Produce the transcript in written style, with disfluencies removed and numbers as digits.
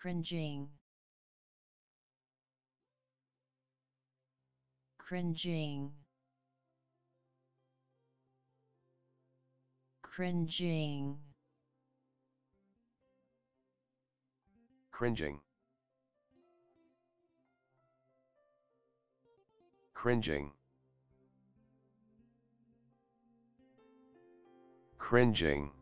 Cringing, cringing, cringing, cringing, cringing, cringing.